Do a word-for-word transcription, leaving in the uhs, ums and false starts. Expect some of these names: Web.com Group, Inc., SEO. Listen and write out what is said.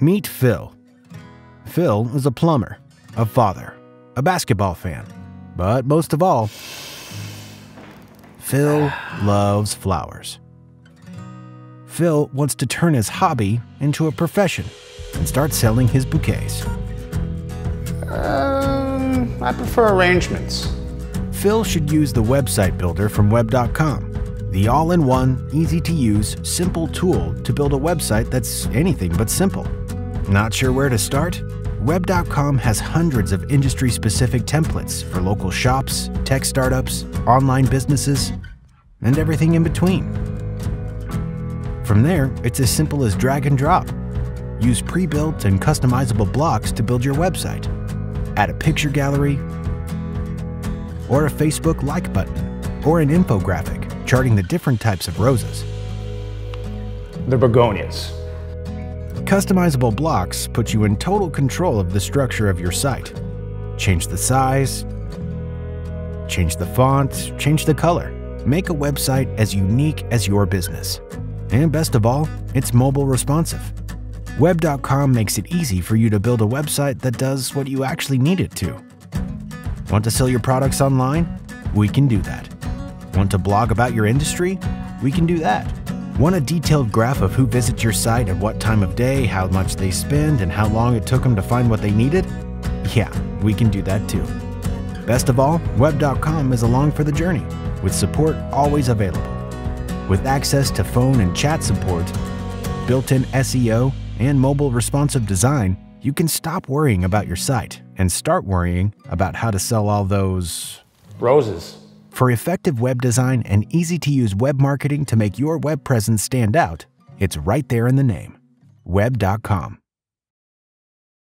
Meet Phil. Phil is a plumber, a father, a basketball fan, but most of all, Phil loves flowers. Phil wants to turn his hobby into a profession and start selling his bouquets. Um, I prefer arrangements. Phil should use the website builder from web dot com, the all-in-one, easy-to-use, simple tool to build a website that's anything but simple. Not sure where to start? web dot com has hundreds of industry-specific templates for local shops, tech startups, online businesses, and everything in between. From there, it's as simple as drag and drop. Use pre-built and customizable blocks to build your website. Add a picture gallery, or a Facebook like button, or an infographic charting the different types of roses. The begonias. Customizable blocks put you in total control of the structure of your site. Change the size, change the font, change the color. Make a website as unique as your business. And best of all, it's mobile responsive. web dot com makes it easy for you to build a website that does what you actually need it to. Want to sell your products online? We can do that. Want to blog about your industry? We can do that. Want a detailed graph of who visits your site at what time of day, how much they spend, and how long it took them to find what they needed? Yeah, we can do that too. Best of all, web dot com is along for the journey, with support always available. With access to phone and chat support, built-in S E O, and mobile responsive design, you can stop worrying about your site and start worrying about how to sell all those roses. For effective web design and easy-to-use web marketing to make your web presence stand out, it's right there in the name, web dot com.